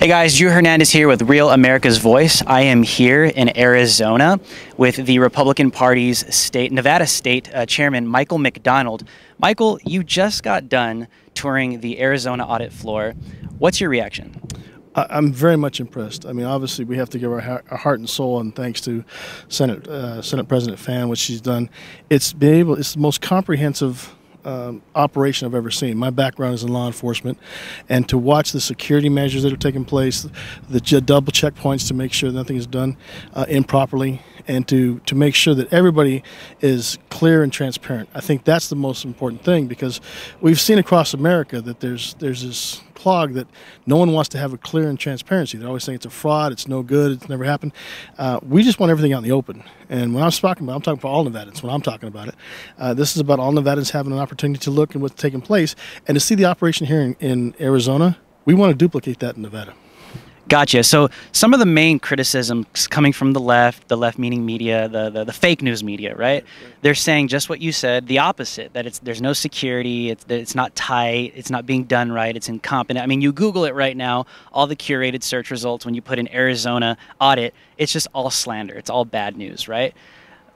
Hey guys, Drew Hernandez here with Real America's Voice. I am here in Arizona with the Republican Party's Nevada State Chairman Michael McDonald. Michael, you just got done touring the Arizona audit floor. What's your reaction? I'm very much impressed. I mean, obviously, we have to give our heart and soul and thanks to Senate President Fan, what she's done. It's the most comprehensive operation I've ever seen. My background is in law enforcement, and to watch the security measures that are taking place, the double checkpoints to make sure nothing is done improperly, and to make sure that everybody is clear and transparent. I think that's the most important thing, because we've seen across America that there's this clog that no one wants to have a clear and transparency. They're always saying it's a fraud, it's no good, it's never happened. We just want everything out in the open. And when I'm talking for all Nevadans when I'm talking about it. This is about all Nevadans having an opportunity to look at what's taking place and to see the operation here in Arizona. We want to duplicate that in Nevada. Gotcha. So some of the main criticisms coming from the left meaning media, the fake news media, right? They're saying just what you said, the opposite, that there's no security, it's not tight, it's not being done right, it's incompetent. I mean, you Google it right now, all the curated search results, when you put in Arizona audit, it's just all slander, it's all bad news, right?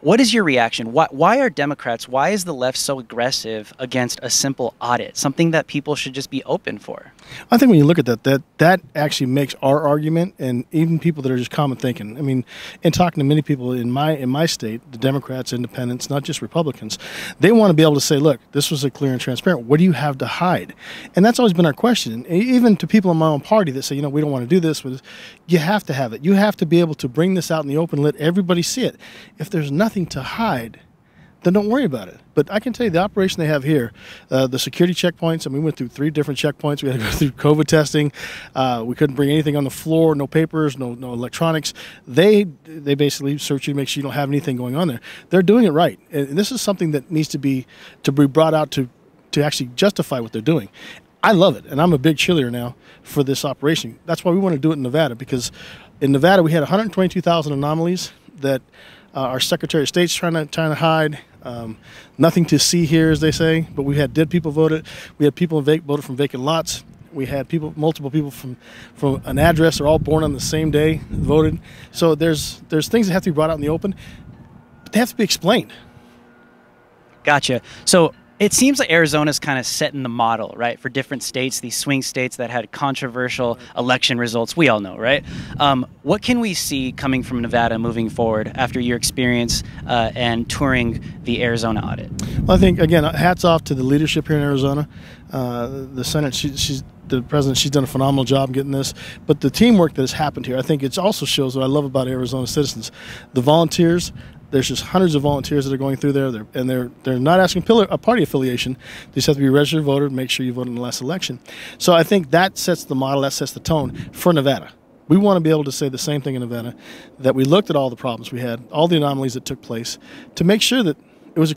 What is your reaction? Why are Democrats, why is the left so aggressive against a simple audit, something that people should just be open for? I think when you look at that actually makes our argument, and even people that are just common thinking. I mean, in talking to many people in my state, the Democrats, independents, not just Republicans, they want to be able to say, look, this was a clear and transparent. What do you have to hide? And that's always been our question. And even to people in my own party that say, you know, we don't want to do this. You have to have it. You have to be able to bring this out in the open, let everybody see it. If there's nothing to hide, then don't worry about it. But I can tell you the operation they have here, the security checkpoints, and we went through 3 different checkpoints. We had to go through COVID testing. We couldn't bring anything on the floor, no papers, no electronics. They basically search you to make sure you don't have anything going on there. They're doing it right. And this is something that needs to be brought out to actually justify what they're doing. I love it, and I'm a big cheerleader now for this operation. That's why we want to do it in Nevada, because in Nevada we had 122,000 anomalies that our Secretary of State's trying to hide. Nothing to see here, as they say. But we had dead people voted. We had people voted from vacant lots. We had multiple people from an address. They're all born on the same day, voted. So there's things that have to be brought out in the open, but they have to be explained. Gotcha. So it seems like Arizona's kind of setting the model, right, for different states, these swing states that had controversial election results. We all know, right? What can we see coming from Nevada moving forward after your experience and touring the Arizona audit? Well, I think, again, hats off to the leadership here in Arizona. The Senate, the president, she's done a phenomenal job getting this. But the teamwork that has happened here, I think it also shows what I love about Arizona citizens. The volunteers. There's just hundreds of volunteers that are going through there, and they're not asking a party affiliation. They just have to be a registered voter and make sure you voted in the last election. So I think that sets the model, that sets the tone for Nevada. We want to be able to say the same thing in Nevada, that we looked at all the problems we had, all the anomalies that took place, to make sure that it was a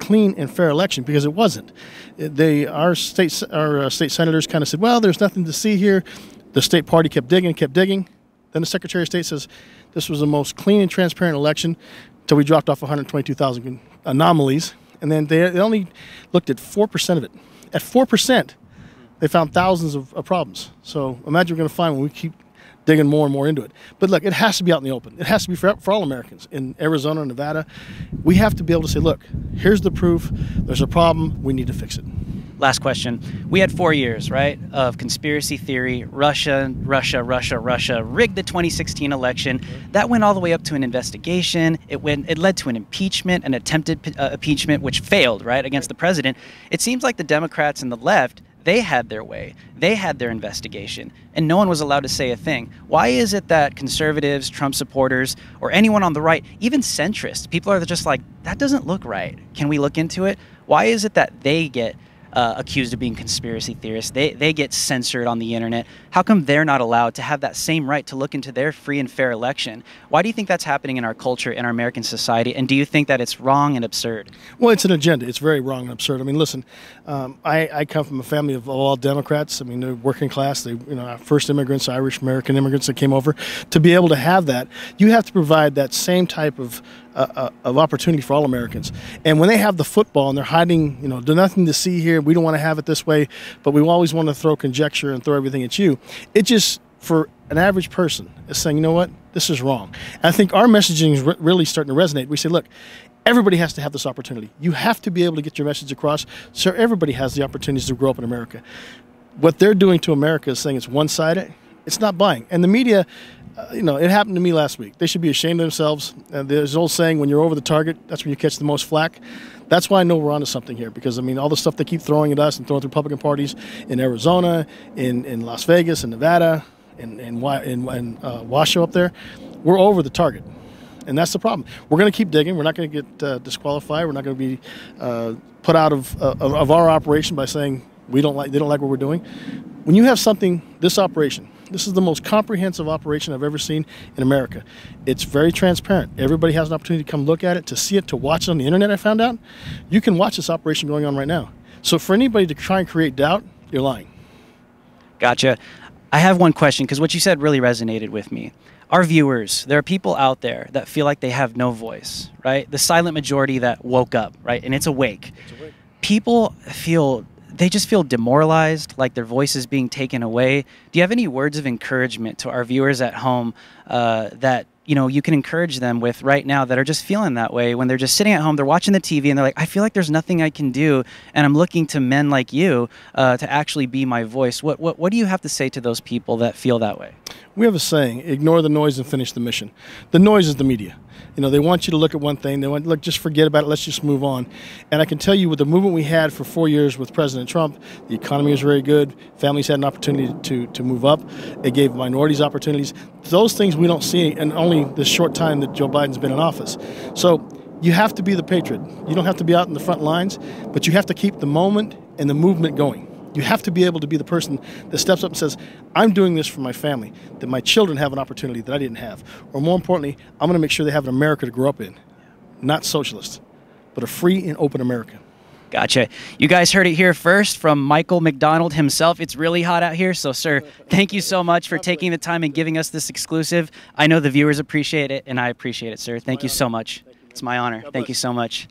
clean and fair election, because it wasn't. Our state senators kind of said, well, there's nothing to see here. The state party kept digging. Then the Secretary of State says this was the most clean and transparent election until we dropped off 122,000 anomalies. And then they only looked at 4% of it. At 4%, they found thousands of problems. So imagine we're going to find when we keep digging more and more into it. But look, it has to be out in the open. It has to be for all Americans in Arizona and Nevada. We have to be able to say, look, here's the proof. There's a problem. We need to fix it. Last question. We had 4 years, right, of conspiracy theory. Russia rigged the 2016 election. That went all the way up to an investigation. It led to an impeachment, an attempted impeachment, which failed, right, against the president. It seems like the Democrats and the left, they had their way. They had their investigation, and no one was allowed to say a thing. Why is it that conservatives, Trump supporters, or anyone on the right, even centrists, people are just like, that doesn't look right. Can we look into it? Why is it that they get accused of being conspiracy theorists? They get censored on the internet. How come they're not allowed to have that same right to look into their free and fair election? Why do you think that's happening in our culture, in our American society? And do you think that it's wrong and absurd? Well, it's an agenda. It's very wrong and absurd. I mean, listen, I come from a family of all Democrats. I mean, they're working class. They, you know, first immigrants, Irish American immigrants that came over. To be able to have that, you have to provide that same type of opportunity for all Americans. And when they have the football and they're hiding, you know, there's nothing to see here. We don't want to have it this way, but we always want to throw conjecture and throw everything at you. It just for an average person is saying, you know what, this is wrong. And I think our messaging is really starting to resonate. We say, look, everybody has to have this opportunity. You have to be able to get your message across so everybody has the opportunities to grow up in America. What they're doing to America is saying it's one-sided. It's not buying. And the media, you know, it happened to me last week. They should be ashamed of themselves. There's an old saying, when you're over the target, that's when you catch the most flack. That's why I know we're onto something here, because, I mean, all the stuff they keep throwing at us and throwing at Republican parties in Arizona, in Las Vegas, in Nevada, in Washoe up there, we're over the target. And that's the problem. We're going to keep digging. We're not going to get disqualified. We're not going to be put out of our operation by saying they don't like what we're doing. When you have something, this operation, this is the most comprehensive operation I've ever seen in America. It's very transparent. Everybody has an opportunity to come look at it, to see it, to watch it on the internet, I found out. You can watch this operation going on right now. So for anybody to try and create doubt, you're lying. Gotcha. I have one question, because what you said really resonated with me. Our viewers, there are people out there that feel like they have no voice, right? The silent majority that woke up, right? And it's awake. It's awake. People feel... they just feel demoralized, like their voice is being taken away. Do you have any words of encouragement to our viewers at home that you can encourage them with right now, that are just feeling that way, when they're just sitting at home, they're watching the TV and they're like, I feel like there's nothing I can do, and I'm looking to men like you to actually be my voice. What do you have to say to those people that feel that way? We have a saying, ignore the noise and finish the mission. The noise is the media. You know, they want you to look at one thing. They want, look, just forget about it. Let's just move on. And I can tell you, with the movement we had for 4 years with President Trump, the economy was very good. Families had an opportunity to move up. It gave minorities opportunities. Those things we don't see in only the short time that Joe Biden's been in office. So you have to be the patriot. You don't have to be out in the front lines, but you have to keep the moment and the movement going. You have to be able to be the person that steps up and says, I'm doing this for my family, that my children have an opportunity that I didn't have. Or more importantly, I'm going to make sure they have an America to grow up in. Not socialist, but a free and open America. Gotcha. You guys heard it here first from Michael McDonald himself. It's really hot out here. So, sir, thank you so much for taking the time and giving us this exclusive. I know the viewers appreciate it, and I appreciate it, sir. Thank you so much. It's my honor. Thank you so much.